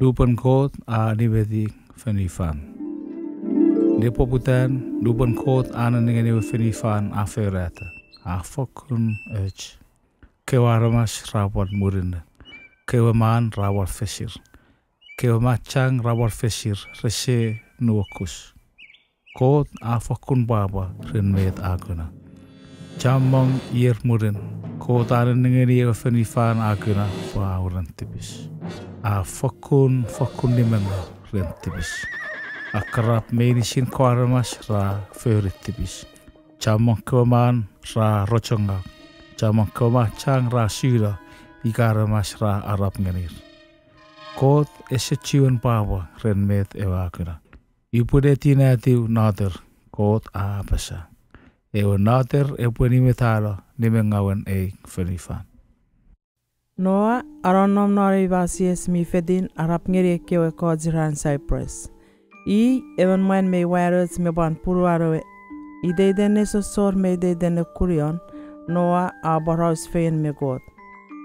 20 anibeti Fanüfan. Depo putan 20 ananigani Fanüfan aferata. Afokun urge. Kewaramash rawat murinda. Kewaman rawat feshir. Kewamachang rawat feshir reshe nuakus. Kot afokun baba rinmet aguna. Jamong ier murin. Kot ananigani Fanüfan aguna wauran tipis. A fakun nimena rentibis. A kerap medicine kuaramas ra feuritibis. Camong keman ra roconga. Camong kemacang ra syura. Ikaramas ra Arab ngenir. Kot eseciun pawa renmet ewakuna. Ipudetina tiu nader. Kot abasa. Ewa nader epunimetala nimengawan eik Fanüfan. Noah, aronom nari vasies mi fedin arap ngere kewe kodziran Cyprus. I even when me warets me ban purwaro I de dene so sor me de dene kurion Noah abaros fein me god.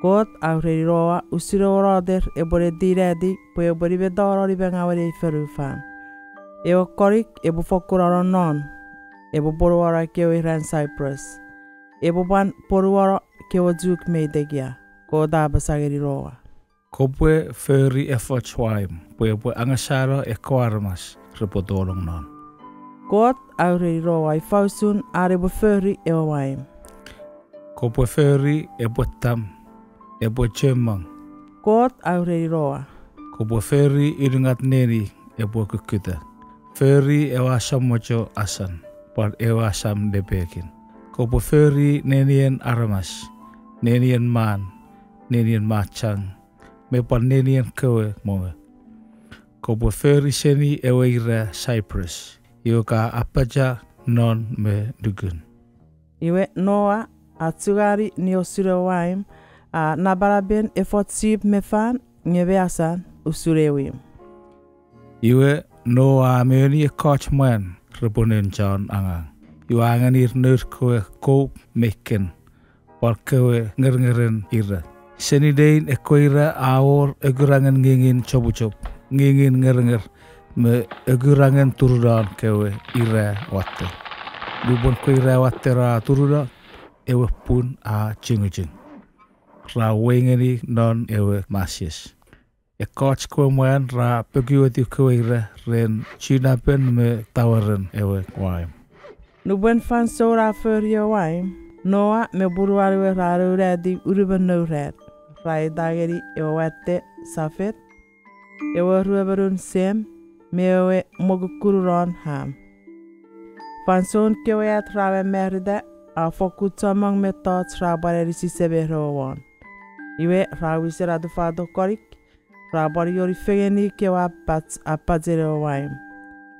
God auriroa usiro roder ebore diredi po ebore bedoro ribengawere Fanüfan. Ewo korik ebo fokuraron non ebo borwara kewe ran Cyprus. Ebo ban porwara kewo juk me degia. Koda basageri roa. Kopwe feri efochwaim, pwepwe angasharo ekoarmas repodolong non. God auri roa ifausun arebo feri ewaim. Kopwe feri ebotam, ebojemang. God auri roa. Kopwe feri iringat neri ebokukita. Feri ewasam mojo asan, par ewasam debekin. Kopwe feri nenien aramas, nenien man. Nenien machang, mepan nenien kewe moe. Kopo feri seni eweira Cyprus, yoka apaja non me dugun. Iwe Noah atsugari niosurewaim a nabaraben efotsib mefan nyebeasan usurewim. Iwe Noah meoni kochman reponen John angang. Iwa anganir nurkwe koop meken, parkewe ngeren ira. Senidain ekoira awor egurangan ngingin cobu-cob, ngingin ngerenger, me egurangan turudan kewe ira watte. Dubon koira watte ra turudan, ewe pun a cing-cing. Ra wengeni non ewe masyes. Ekoch kwemuan ra pegiwati keweira ren cinapen me tawaran ewe waim. Nuban fan sora feria waim, Noah me buruarwe raro redi uruban no red. Rai dageri ewete safet ewe ruberun sem mewe mogukururon ham fanson kewe trawe merda afokutsamang meta trabare risisebe rowan iwe rawisera do fado korik rabari yori fegeni kewa pats apazero waim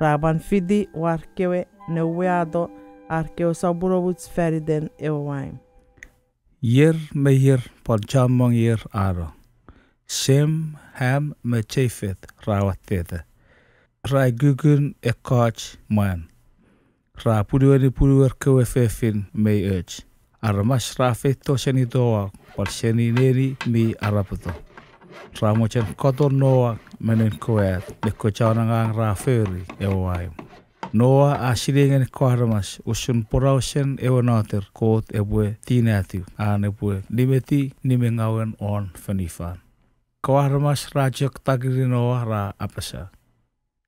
raban fidi war kewe neweado arkeo saburobuts feriden ewaim Yer meyir parchamong yer ara. Sem ham me chefet rawatete. Rai gugun e koch man. Ra pudueri puduer kewefefin me urge. Aramash rafeto seni doa par seni neri mi araputo. Ramochen kotor noa menen koet le kochanangang raferi ewaim. Noah asidengen koharamas usun porausen ewanater kot ebwe tinatiu an ebwe nimeti nimengawen on Fanüfan. Koharamas rajak tagiri Noah ra apasa.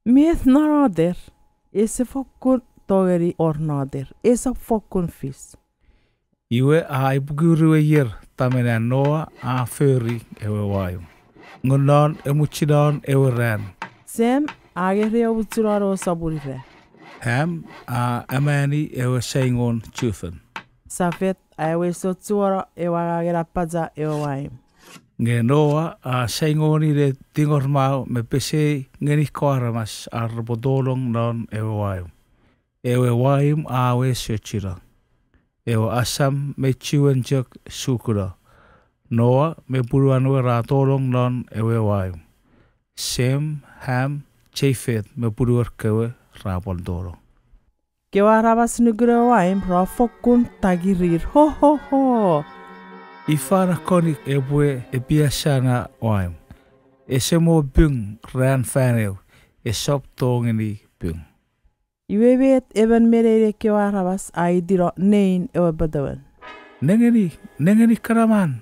Mieth narader, ese fokun togeri ornader, esa fokun fis. Iwe a ibuguriwe yer tamena Noah a feri ewe wayum. Ngunan emuchidan ewe ran. Sem ageria utsiraro saburire. Ham a amani ewe sengon chufen. Safet awe sotsura ewa gerapaza ewaim. Ngenoa a sengoni de tingormao me pese ngenis koaramas arbodolong non ewaim. Ewaim awe sochira. Ewa asam me chiwenjak sukura. Noa me puruanwe ratolong non ewaim. Sem ham chefet me puruarkewe. Rabol doro. Kewa rabas nugrawaim rafokun tagirir ho ho ho. Ifana konik ebwe ebiasana waim. Esemo bung ran fanel, esop tong ini bung. Iwebet evan merere kewarabas aidiro nein ewebadawan. Nengeni karaman.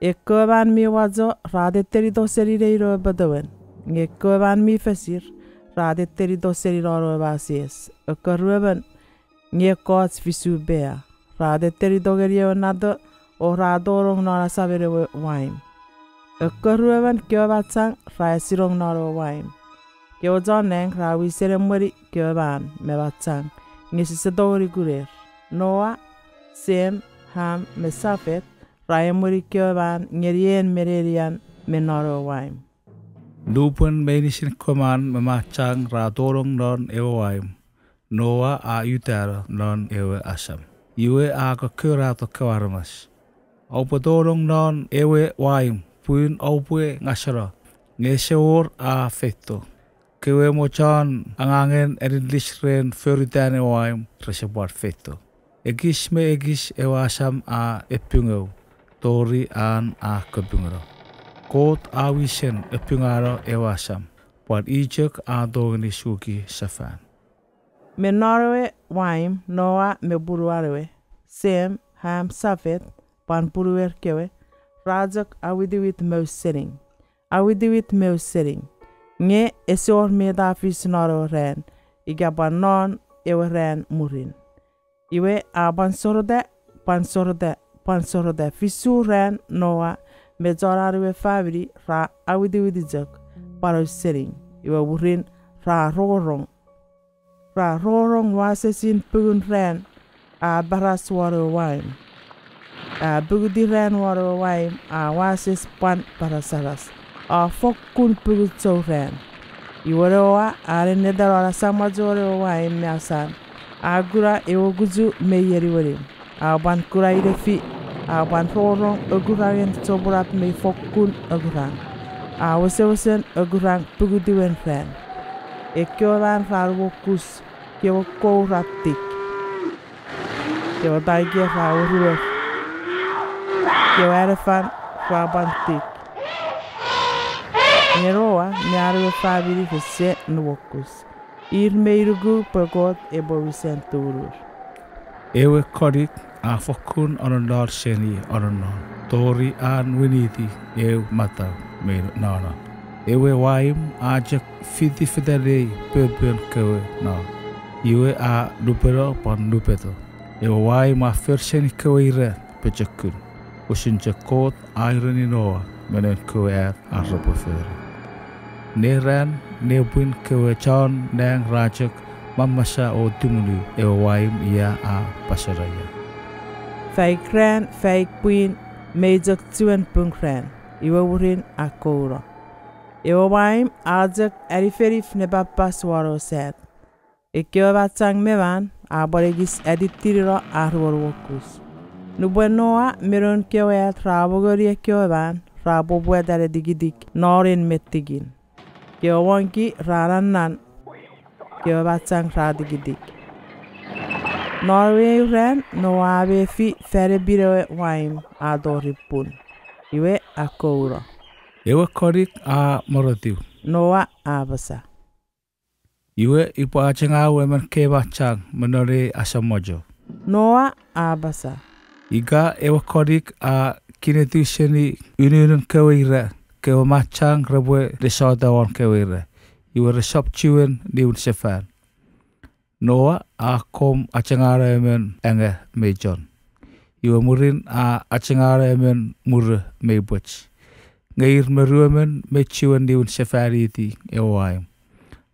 Ekoban mi wazo radeteri doseri reiro badawan. Ekoban mi fesir radeteri doseri roro basies. Ekoruban ngekots visubea. Radeteri dogerio nado o radorong nora sabere wine. Ekorwevan kiobatsang raisirong noro wine. Kiojoneng rawi seremori kioban mebatsang. Ngesisadori gurer. Noah, Sem, Ham, Mesafet, raimori kioban ngerien mererian menoro wine. Lupun menisin koman memacang radorong non ewa wine. Noah ayutara non ewa asam. Iwe aga kurato kawarmas. Opadorong non ewe waim puin opwe ngasara. Ngesewor a feto. Kewe mochan angangen erindlish ren feritane waim reservoir feto. Egis me egis ewasam a epungeo. Tori an a kebungero. Kot awisen epungaro ewasam. Pad ijek a dogni suki safan. Menorwe waim Noa meburuarewe. Sem ham safet. Panpuruer kewe, rajak awidiwit meusering. Awidiwit meusering. Nge esor medafis naro ren, igaban non ewe ren murin. Iwe abansorode, pansorode, pansorode fisu ren Noa, mejorarewe fabri ra awidiwidijak, parousering. Iwe wurin ra rorong. Ra rorong wasesin pugun ren, a barasware wine. A bugudi ren waro waim a wasis pan parasaras. A fokun pugutso ren. Iwaroa are nedara samajoro waim measan. Agura ewoguzu meyeriwarim. A ban kuraidefi. A ban horong agurarian soburat me fokun agurang. A wasewasen agurang pugudiwen ren. Ekiolan farwokus. Kewoko ratik. Kewadaigia raurur. Kewarefan kwabantik. Neroa nyaru fabiri hese nwokus. Irmeirugu pagod ebovisenturu. Ewe kodik afokun onondor seni ononon. Tori an winiti ew mata me nana. Ewe waim ajak fiti fidere purpun kewe na. Iwe a lupero pon lupeto. Ewe waim a ferseni keweire pechakun. Usinja kot ironi noa menen kuer arrobofere. Neran nebun kewechan neng rajak mamasa o timuli ewaim ia a pasaraya. Fake ran, fake queen, majak tuen punk ran, iwawurin akora. Ewaim ajak ariferif nebapas waro set. Ekewabatang mevan, abaregis editirira arwarwokus. Nubuen Noa meron kewe trabogoria keweban, rabobuwe dare digidik, norin metigin. Kewanki raran nan, kewabatang radigidik. Norway ran Noa befi ferebirewe waim adoripun. Iwe akora. Ewe korik a moratiu. Noa abasa. Iwe ipo achenga wemen kebachang menore asamojo. Noa abasa. Iga ewakodik a kinetusheni union kawira kawamachang rabwe resodawan kawira. Iwa resop chiwen niun sefan. Noa a kom achangara emen enge mejon. Iwa murin a achangara emen murre mebuch. Ngair meruemen mechiwen niun sefariti ewaim.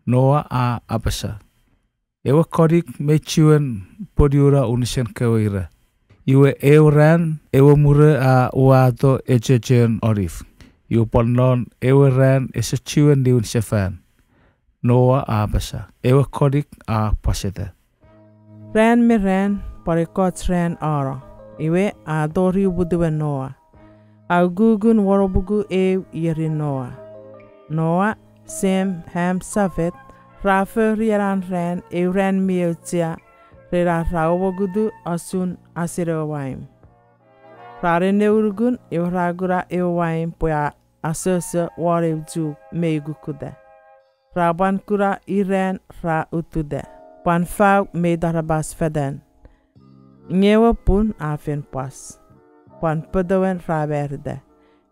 Noa a abasa. Ewakodik mechiwen podiura unisen kawira. Iwe euran ewe mure a uato ejejen orif. Iwe ponon ewe ran esechiwen diun sefan. Noa abasa. Ewe kodik a paseta. Ran me ran, parikots ran ara. Iwe a dori buduwe Noa. A gugun warobugu ew yeri Noa. Noa, Sem, Ham, Safet, Rafa riaran ran, euran miotia. Rera raobogudu asun asire waim. Rare neurgun evragura ewaim poya asese wari uju meigukude. Rabankura iren ra utude. Panfag me darabas feden. Nyewe pun afen pas. Pan pedewen ra verde.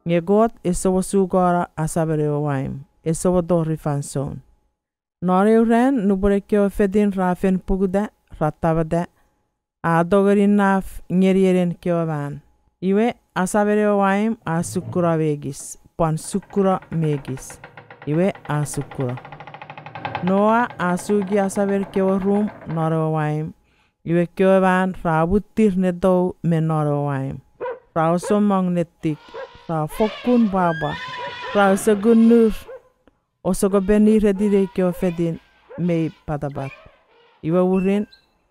Nyegot esowo sugora asaberewo waim. Esowo dori fanson. Nori uren nuburekeo fedin rafen pugude ratavade. A dogerin naf nyerieren keovan. Iwe asabereo waim a sukura vegis. Pan sukura megis. Iwe a sukura. Noa a sugi asaber keo rum noro waim. Iwe keovan rabutir nedo menoro waim. Rauso magnetic. Rafokun baba. Rauso gunur. Osogo beni redire keo fedin mei padabat. Iwe urin.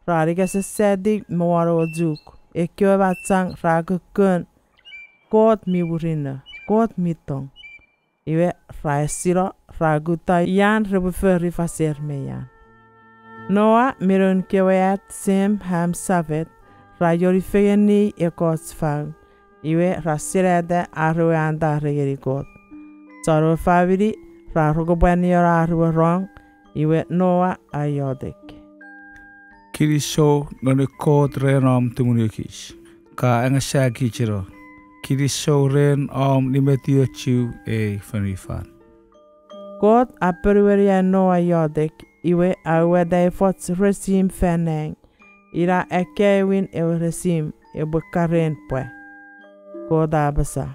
Rariga se sedi mwaro juk. Ekyo batsang ragukun. Kot mi urina. Kot mi tong. Iwe raesiro raguta yan rebuferi faser meyan. Noa mirun kewet sim ham savet. Rajorifegeni ekots fang. Iwe rasirede aruanda regerigot. Saro faviri rarugobaniora aru wrong. Iwe Noa ayodek. Kirisho ngone kot ren om tumunukish. Ka engasha kichiro. Kirisho ren om nimetio chu e fanüfan. Kot aperweria Noa yodek. Iwe awedai fots resim feneng. Ira ekewin ewe resim ebukaren pwe. Kot abasa.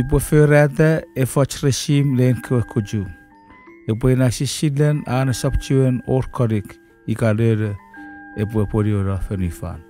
Ibo ferrete e fots resim len kukuju. Ibo inashishilen an subtuen orkodik. Ikalere. E poi porre ora Fanüfan.